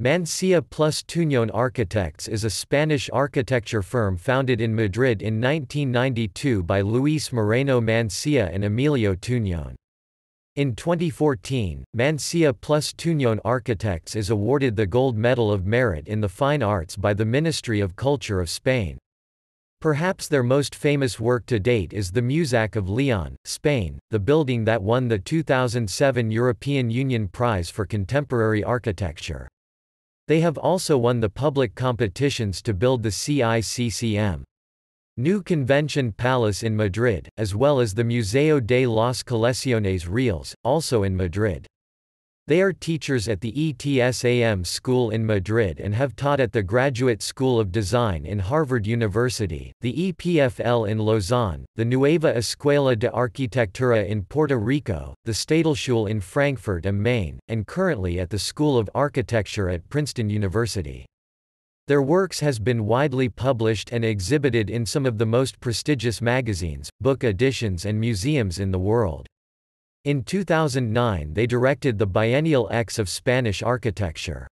Mansilla + Tuñón Architects is a Spanish architecture firm founded in Madrid in 1992 by Luis Moreno Mansilla and Emilio Tuñón. In 2014, Mansilla + Tuñón Architects is awarded the Gold Medal of Merit in the Fine Arts by the Ministry of Culture of Spain. Perhaps their most famous work to date is the MUSAC of León, Spain, the building that won the 2007 European Union Prize for Contemporary Architecture. They have also won the public competitions to build the CICCM New Convention Palace in Madrid, as well as the Museo de las Colecciones Reales, also in Madrid. They are teachers at the ETSAM school in Madrid and have taught at the Graduate School of Design in Harvard University, the EPFL in Lausanne, the Nueva Escuela de Arquitectura in Puerto Rico, the Städelschule in Frankfurt am Main, and currently at the School of Architecture at Princeton University. Their works has been widely published and exhibited in some of the most prestigious magazines, book editions and museums in the world. In 2009 they directed the Biennial X of Spanish Architecture.